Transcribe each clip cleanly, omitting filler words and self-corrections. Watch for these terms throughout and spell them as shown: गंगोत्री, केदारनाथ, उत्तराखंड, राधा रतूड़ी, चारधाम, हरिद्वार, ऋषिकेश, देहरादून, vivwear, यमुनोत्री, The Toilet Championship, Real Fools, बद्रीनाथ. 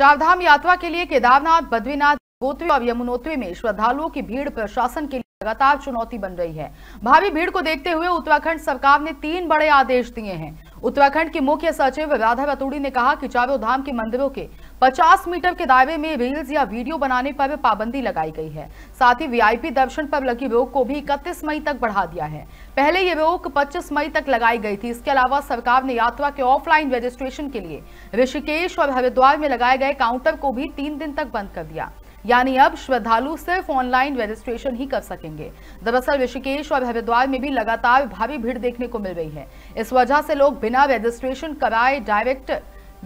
चारधाम यात्रा के लिए केदारनाथ, बद्रीनाथ, गंगोत्री और यमुनोत्री में श्रद्धालुओं की भीड़ प्रशासन के लिए लगातार चुनौती बन रही है। भारी भीड़ को देखते हुए उत्तराखंड सरकार ने 3 बड़े आदेश दिए हैं। उत्तराखंड की मुख्य सचिव राधा रतूड़ी ने कहा कि चारों धाम के मंदिरों के 50 मीटर के दायरे में रील्स या वीडियो बनाने पर पाबंदी लगाई गई है। साथ ही वीआईपी दर्शन पर लगी रोक को भी 31 मई तक बढ़ा दिया है। पहले ये रोक 25 मई तक लगाई गई थी। इसके अलावा सरकार ने यात्रा के ऑफलाइन रजिस्ट्रेशन के लिए ऋषिकेश और हरिद्वार में लगाए गए काउंटर को भी 3 दिन तक बंद कर दिया। यानी अब श्रद्धालु सिर्फ ऑनलाइन रजिस्ट्रेशन ही कर सकेंगे। दरअसल ऋषिकेश और हरिद्वार में भी लगातार भारी भीड़ देखने को मिल रही है। इस वजह से लोग बिना रजिस्ट्रेशन कराए डायरेक्ट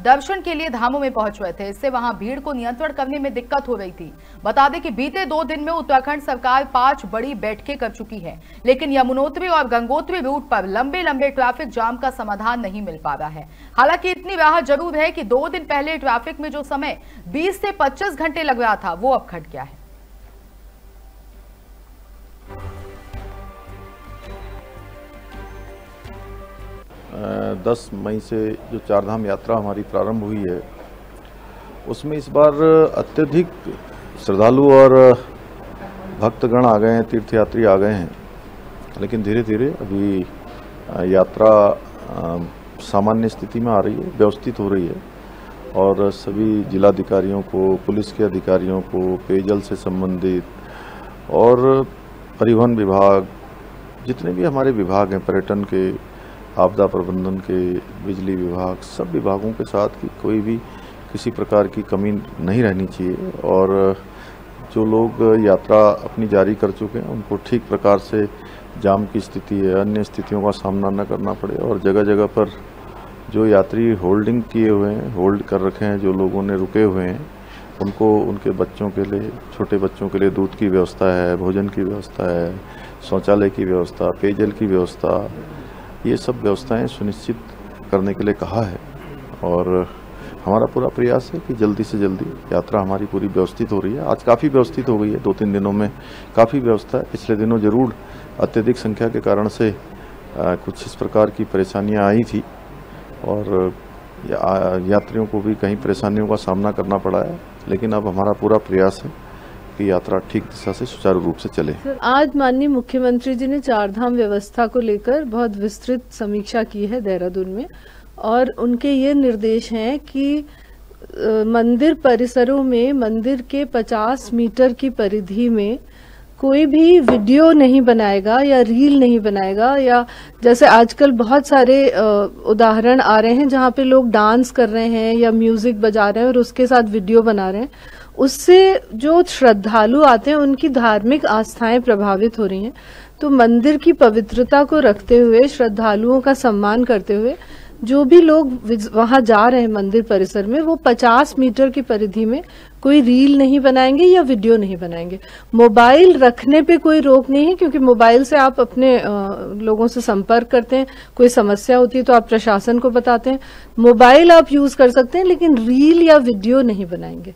दर्शन के लिए धामों में पहुंच रहे थे। इससे वहां भीड़ को नियंत्रण करने में दिक्कत हो रही थी। बता दें कि बीते 2 दिन में उत्तराखंड सरकार 5 बड़ी बैठकें कर चुकी है, लेकिन यमुनोत्री और गंगोत्री रूट पर लंबे ट्रैफिक जाम का समाधान नहीं मिल पा रहा है। हालांकि इतनी राहत जरूर है कि 2 दिन पहले ट्रैफिक में जो समय 20 से 25 घंटे लग रहा था वो अब घट गया है। दस मई से जो चारधाम यात्रा हमारी प्रारंभ हुई है, उसमें इस बार अत्यधिक श्रद्धालु और भक्तगण आ गए हैं, तीर्थयात्री आ गए हैं। लेकिन धीरे धीरे अभी यात्रा सामान्य स्थिति में आ रही है, व्यवस्थित हो रही है। और सभी जिलाधिकारियों को, पुलिस के अधिकारियों को, पेयजल से संबंधित और परिवहन विभाग, जितने भी हमारे विभाग हैं, पर्यटन के, आपदा प्रबंधन के, बिजली विभाग, सब विभागों के साथ कि कोई भी किसी प्रकार की कमी नहीं रहनी चाहिए। और जो लोग यात्रा अपनी जारी कर चुके हैं उनको ठीक प्रकार से जाम की स्थिति है, अन्य स्थितियों का सामना न करना पड़े। और जगह जगह पर जो यात्री होल्डिंग किए हुए हैं, होल्ड कर रखे हैं, जो लोगों ने रुके हुए हैं, उनको उनके बच्चों के लिए, छोटे बच्चों के लिए दूध की व्यवस्था है, भोजन की व्यवस्था है, शौचालय की व्यवस्था, पेयजल की व्यवस्था, ये सब व्यवस्थाएं सुनिश्चित करने के लिए कहा है। और हमारा पूरा प्रयास है कि जल्दी से जल्दी यात्रा हमारी पूरी व्यवस्थित हो रही है। आज काफ़ी व्यवस्थित हो गई है, 2-3 दिनों में काफ़ी व्यवस्था है। पिछले दिनों ज़रूर अत्यधिक संख्या के कारण से कुछ इस प्रकार की परेशानियां आई थी और यात्रियों को भी कई परेशानियों का सामना करना पड़ा है। लेकिन अब हमारा पूरा प्रयास है कि यात्रा ठीक दिशा से सुचारू रूप से चले। आज माननीय मुख्यमंत्री जी ने चारधाम व्यवस्था को लेकर बहुत विस्तृत समीक्षा की है देहरादून में, और उनके ये निर्देश हैं कि मंदिर परिसरों में मंदिर के 50 मीटर की परिधि में कोई भी वीडियो नहीं बनाएगा या रील नहीं बनाएगा, या जैसे आजकल बहुत सारे उदाहरण आ रहे हैं जहाँ पे लोग डांस कर रहे हैं या म्यूजिक बजा रहे हैं और उसके साथ वीडियो बना रहे हैं। उससे जो श्रद्धालु आते हैं उनकी धार्मिक आस्थाएं प्रभावित हो रही हैं। तो मंदिर की पवित्रता को रखते हुए, श्रद्धालुओं का सम्मान करते हुए, जो भी लोग वहां जा रहे हैं मंदिर परिसर में, वो 50 मीटर की परिधि में कोई रील नहीं बनाएंगे या वीडियो नहीं बनाएंगे। मोबाइल रखने पे कोई रोक नहीं है, क्योंकि मोबाइल से आप अपने लोगों से संपर्क करते हैं, कोई समस्या होती है तो आप प्रशासन को बताते हैं। मोबाइल आप यूज कर सकते हैं, लेकिन रील या वीडियो नहीं बनाएंगे।